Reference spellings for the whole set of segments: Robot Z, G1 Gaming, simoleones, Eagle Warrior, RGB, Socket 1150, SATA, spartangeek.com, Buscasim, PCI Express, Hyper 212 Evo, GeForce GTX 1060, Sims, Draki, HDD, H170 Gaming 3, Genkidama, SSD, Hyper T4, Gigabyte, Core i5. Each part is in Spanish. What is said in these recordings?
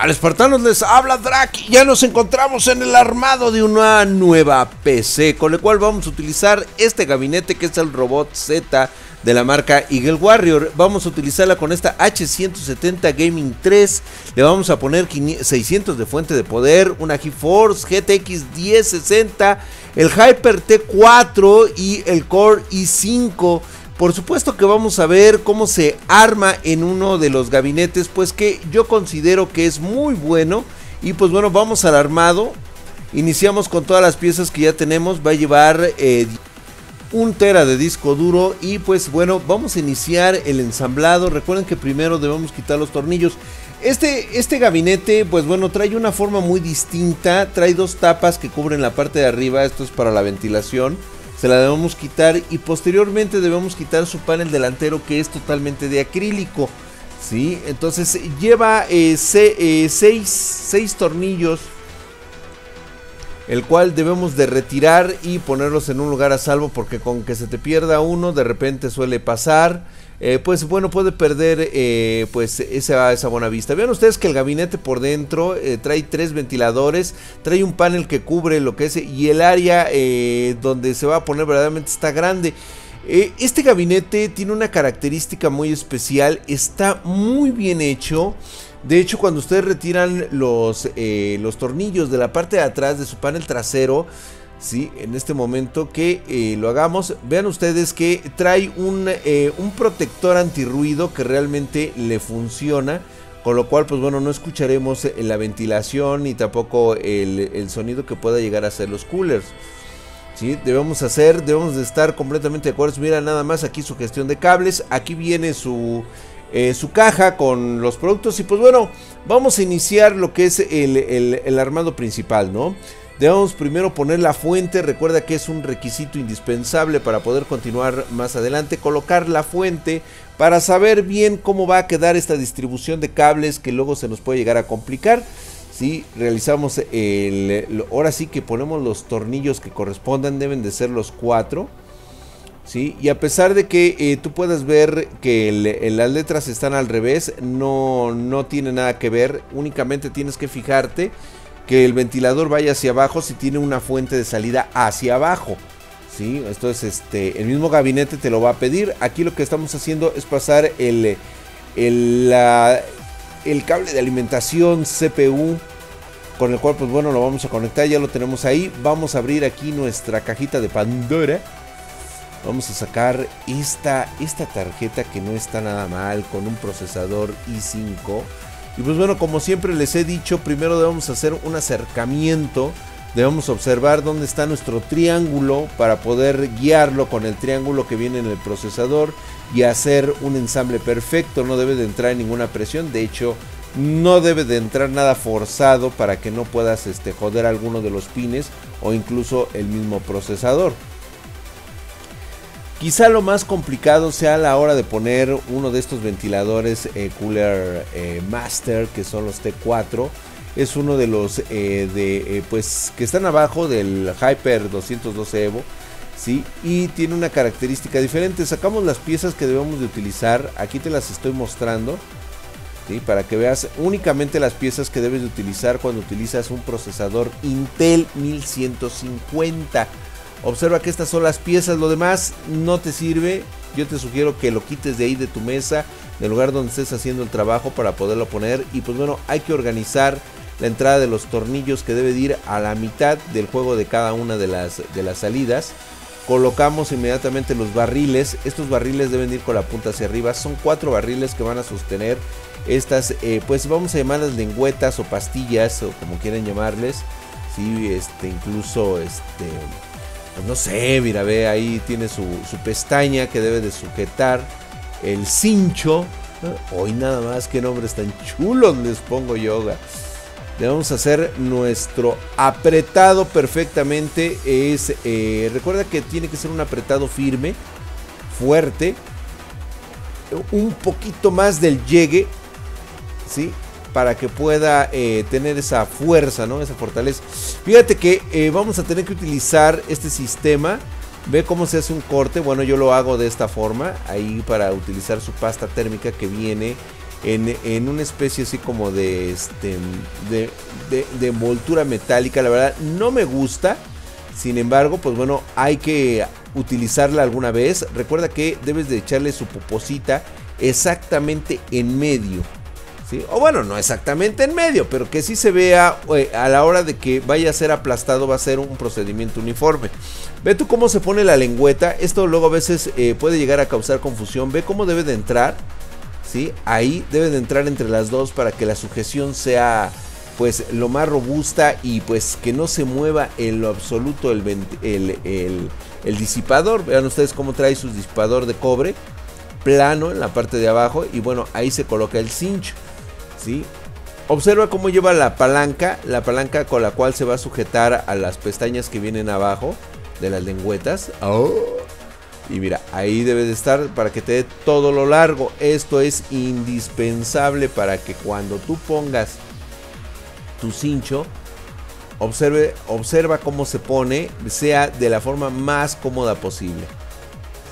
Al espartanos les habla Draki. Ya nos encontramos en el armado de una nueva PC, con el cual vamos a utilizar este gabinete que es el Robot Z de la marca Eagle Warrior. Vamos a utilizarla con esta H170 Gaming 3. Le vamos a poner 600 de fuente de poder, una GeForce GTX 1060, el Hyper T4 y el Core i5. Por supuesto que vamos a ver cómo se arma en uno de los gabinetes, pues que yo considero que es muy bueno. Y pues bueno, vamos al armado. Iniciamos con todas las piezas que ya tenemos. Va a llevar 1 tera de disco duro y pues bueno, vamos a iniciar el ensamblado. Recuerden que primero debemos quitar los tornillos. Este gabinete pues bueno trae una forma muy distinta. Trae dos tapas que cubren la parte de arriba. Esto es para la ventilación. Se la debemos quitar y posteriormente debemos quitar su panel delantero, que es totalmente de acrílico, ¿sí? Entonces lleva 6 tornillos, el cual debemos de retirar y ponerlos en un lugar a salvo, porque con que se te pierda uno de repente suele pasar. Pues bueno, puede perder pues esa buena vista. Vean ustedes que el gabinete por dentro trae 3 ventiladores, trae un panel que cubre lo que es, y el área donde se va a poner verdaderamente está grande. Este gabinete tiene una característica muy especial, está muy bien hecho. De hecho, cuando ustedes retiran los tornillos de la parte de atrás de su panel trasero, sí, en este momento que lo hagamos, vean ustedes que trae un protector antirruido que realmente le funciona, con lo cual pues bueno no escucharemos la ventilación ni tampoco el sonido que pueda llegar a hacer los coolers, ¿sí? Debemos de estar completamente de acuerdo. Mira nada más aquí su gestión de cables, aquí viene su caja con los productos y pues bueno vamos a iniciar lo que es el armado principal, ¿no? Debemos primero poner la fuente, recuerda que es un requisito indispensable para poder continuar más adelante, colocar la fuente para saber bien cómo va a quedar esta distribución de cables que luego se nos puede llegar a complicar. Si realizamos ahora sí que ponemos los tornillos que correspondan, deben de ser los 4. ¿Sí? Y a pesar de que tú puedas ver que las letras están al revés, no tiene nada que ver, únicamente tienes que fijarte que el ventilador vaya hacia abajo si tiene una fuente de salida hacia abajo, ¿sí? Esto es el mismo gabinete te lo va a pedir. Aquí lo que estamos haciendo es pasar el cable de alimentación CPU, con el cual pues bueno lo vamos a conectar, ya lo tenemos ahí. Vamos a abrir aquí nuestra cajita de Pandora. Vamos a sacar esta tarjeta que no está nada mal, con un procesador i5. Y pues bueno, como siempre les he dicho, primero debemos hacer un acercamiento, debemos observar dónde está nuestro triángulo para poder guiarlo con el triángulo que viene en el procesador y hacer un ensamble perfecto. No debe de entrar ninguna presión, de hecho no debe de entrar nada forzado para que no puedas joder alguno de los pines o incluso el mismo procesador. Quizá lo más complicado sea a la hora de poner uno de estos ventiladores Cooler Master, que son los T4. Es uno de los pues que están abajo del Hyper 212 Evo, ¿sí? Y tiene una característica diferente. Sacamos las piezas que debemos de utilizar. Aquí te las estoy mostrando, ¿sí? Para que veas únicamente las piezas que debes de utilizar cuando utilizas un procesador Intel 1150. Observa que estas son las piezas, lo demás no te sirve. Yo te sugiero que lo quites de ahí de tu mesa, del lugar donde estés haciendo el trabajo, para poderlo poner. Y pues bueno, hay que organizar la entrada de los tornillos, que debe de ir a la mitad del juego de cada una de las salidas. Colocamos inmediatamente los barriles. Estos barriles deben ir con la punta hacia arriba. Son 4 barriles que van a sostener estas, pues vamos a llamarlas lengüetas o pastillas, o como quieren llamarles, ¿sí? Pues no sé, mira, ve, ahí tiene su pestaña que debe de sujetar el cincho. Hoy nada más, qué nombres tan chulos les pongo yoga. Debemos hacer nuestro apretado perfectamente. Recuerda que tiene que ser un apretado firme, fuerte, un poquito más del llegue, ¿sí? Para que pueda tener esa fuerza, ¿no? Esa fortaleza. Fíjate que vamos a tener que utilizar este sistema. Ve cómo se hace un corte. Bueno, yo lo hago de esta forma, ahí para utilizar su pasta térmica que viene en una especie así como de, de envoltura metálica. La verdad no me gusta. Sin embargo, pues bueno, hay que utilizarla alguna vez. Recuerda que debes de echarle su poposita exactamente en medio, ¿sí? O bueno, no exactamente en medio, pero que sí se vea a la hora de que vaya a ser aplastado, va a ser un procedimiento uniforme. Ve tú cómo se pone la lengüeta. Esto luego a veces puede llegar a causar confusión. Ve cómo debe de entrar, ¿sí? Ahí debe de entrar entre las dos para que la sujeción sea pues lo más robusta y pues que no se mueva en lo absoluto el disipador. Vean ustedes cómo trae su disipador de cobre plano en la parte de abajo, y bueno, ahí se coloca el cincho, ¿sí? Observa cómo lleva la palanca con la cual se va a sujetar a las pestañas que vienen abajo de las lengüetas. ¡Oh! Y mira, ahí debe de estar para que te dé todo lo largo. Esto es indispensable para que cuando tú pongas tu cincho, observa cómo se pone, sea de la forma más cómoda posible,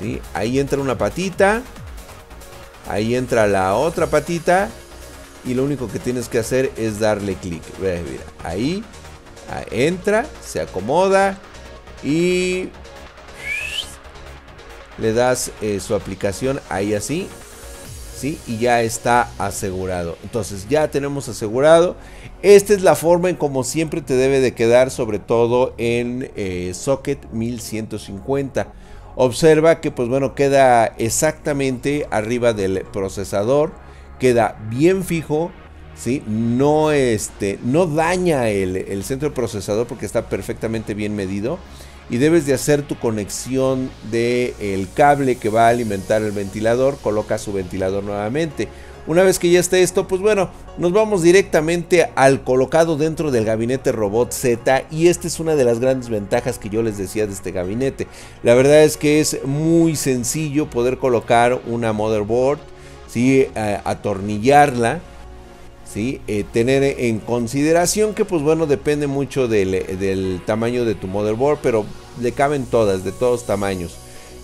¿sí? Ahí entra una patita, ahí entra la otra patita, y lo único que tienes que hacer es darle clic. Mira, ahí entra, se acomoda y le das su aplicación ahí así, ¿sí? Y ya está asegurado. Entonces ya tenemos asegurado. Esta es la forma en como siempre te debe de quedar, sobre todo en Socket 1150. Observa que pues bueno, queda exactamente arriba del procesador, queda bien fijo, ¿sí? No, no daña el centro del procesador porque está perfectamente bien medido. Y debes de hacer tu conexión del cable que va a alimentar el ventilador. Coloca su ventilador nuevamente. Una vez que ya esté esto, pues bueno, nos vamos directamente al colocado dentro del gabinete Robot Z. Y esta es una de las grandes ventajas que yo les decía de este gabinete. La verdad es que es muy sencillo poder colocar una motherboard, ¿sí? Atornillarla, ¿sí? Tener en consideración que pues bueno, depende mucho del tamaño de tu motherboard, pero le caben todas, de todos tamaños,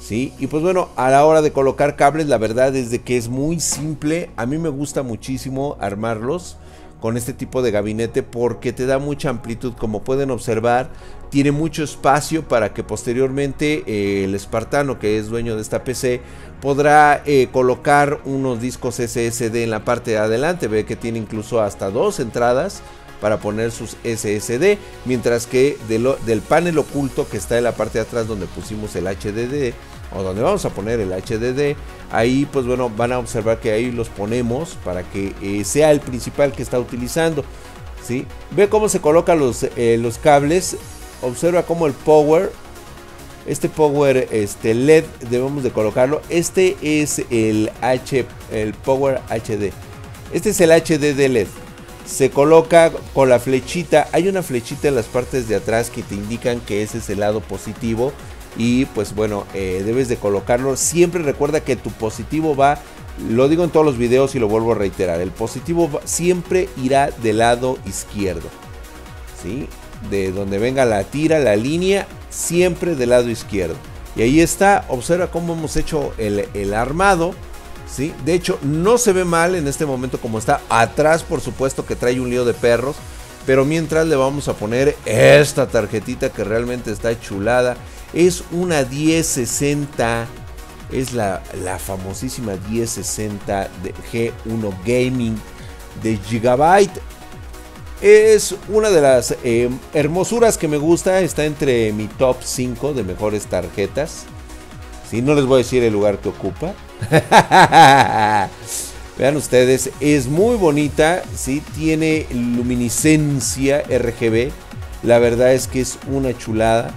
¿sí? Y pues bueno, a la hora de colocar cables, la verdad es de que es muy simple. A mí me gusta muchísimo armarlos con este tipo de gabinete porque te da mucha amplitud. Como pueden observar, tiene mucho espacio para que posteriormente el espartano, que es dueño de esta PC, podrá colocar unos discos SSD en la parte de adelante. Ve que tiene incluso hasta dos entradas para poner sus SSD, mientras que del panel oculto que está en la parte de atrás, donde pusimos el HDD, o donde vamos a poner el HDD, ahí pues bueno, van a observar que ahí los ponemos para que sea el principal que está utilizando, ¿sí? Ve cómo se colocan los cables. Observa cómo el power, este LED debemos de colocarlo. Este es el power HD, este es el HDD LED. Se coloca con la flechita, hay una flechita en las partes de atrás que te indican que ese es el lado positivo. Y pues bueno, debes de colocarlo. Siempre recuerda que tu positivo va, lo digo en todos los videos y lo vuelvo a reiterar, el positivo siempre irá del lado izquierdo, ¿sí? De donde venga la tira, la línea, siempre del lado izquierdo. Y ahí está, observa cómo hemos hecho el armado, ¿sí? De hecho, no se ve mal en este momento como está. Atrás, por supuesto, que trae un lío de perros, pero mientras le vamos a poner esta tarjetita que realmente está chulada. Es una 1060, es la famosísima 1060 de G1 Gaming de Gigabyte. Es una de las hermosuras que me gusta, está entre mi top 5 de mejores tarjetas. Sí, no les voy a decir el lugar que ocupa. Vean ustedes, es muy bonita, sí, tiene luminiscencia RGB. La verdad es que es una chulada.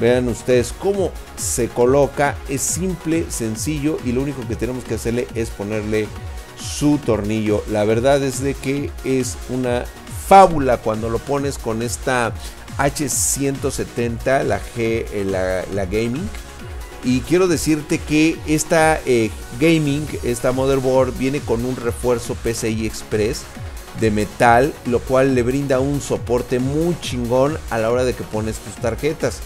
Vean ustedes cómo se coloca, es simple, sencillo, y lo único que tenemos que hacerle es ponerle su tornillo. La verdad es de que es una fábula cuando lo pones con esta H170, la Gaming. Y quiero decirte que esta Gaming, esta motherboard, viene con un refuerzo PCI Express de metal, lo cual le brinda un soporte muy chingón a la hora de que pones tus tarjetas,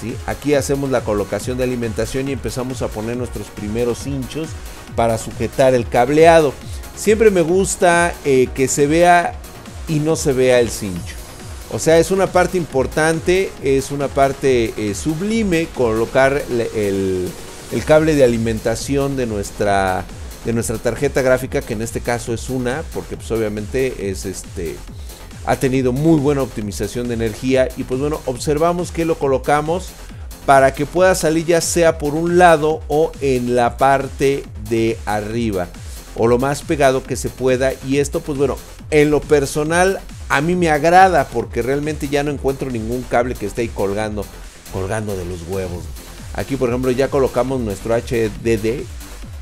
¿sí? Aquí hacemos la colocación de alimentación y empezamos a poner nuestros primeros hinchos para sujetar el cableado. siempre me gusta que se vea y no se vea el cincho. O sea, es una parte importante, es una parte sublime colocar el cable de alimentación de nuestra tarjeta gráfica, que en este caso es una, porque pues obviamente es ha tenido muy buena optimización de energía. Y pues bueno, observamos que lo colocamos para que pueda salir ya sea por un lado o en la parte de arriba, o lo más pegado que se pueda. Y esto pues bueno, en lo personal a mí me agrada, porque realmente ya no encuentro ningún cable que esté ahí colgando de los huevos. Aquí por ejemplo ya colocamos nuestro HDD,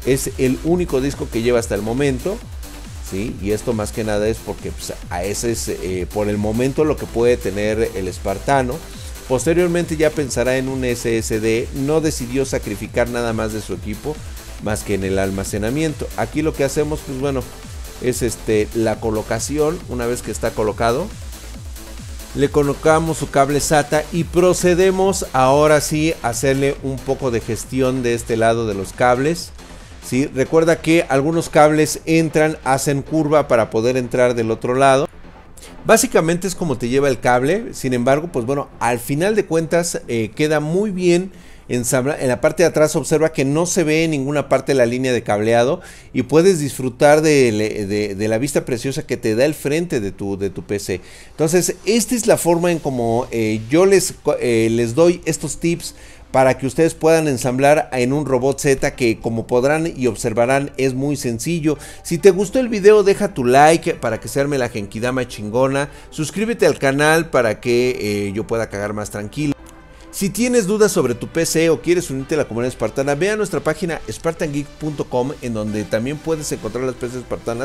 es el único disco que lleva hasta el momento, ¿sí? Y esto más que nada es porque pues, a ese es por el momento lo que puede tener el espartano. Posteriormente ya pensará en un SSD, no decidió sacrificar nada más de su equipo más que en el almacenamiento. Aquí lo que hacemos pues bueno es la colocación. Una vez que está colocado, le colocamos su cable SATA y procedemos ahora sí a hacerle un poco de gestión de este lado de los cables, ¿sí? Recuerda que algunos cables entran, hacen curva para poder entrar del otro lado. Básicamente es como te lleva el cable. Sin embargo pues bueno, al final de cuentas queda muy bien ensamblado. En la parte de atrás observa que no se ve en ninguna parte la línea de cableado y puedes disfrutar de la vista preciosa que te da el frente de tu PC. Entonces esta es la forma en como yo les doy estos tips para que ustedes puedan ensamblar en un Robot Z, que como podrán y observarán es muy sencillo. Si te gustó el video, deja tu like para que se arme la genkidama chingona. Suscríbete al canal para que yo pueda cagar más tranquilo. Si tienes dudas sobre tu PC o quieres unirte a la comunidad espartana, ve a nuestra página spartangeek.com, en donde también puedes encontrar las PCs espartanas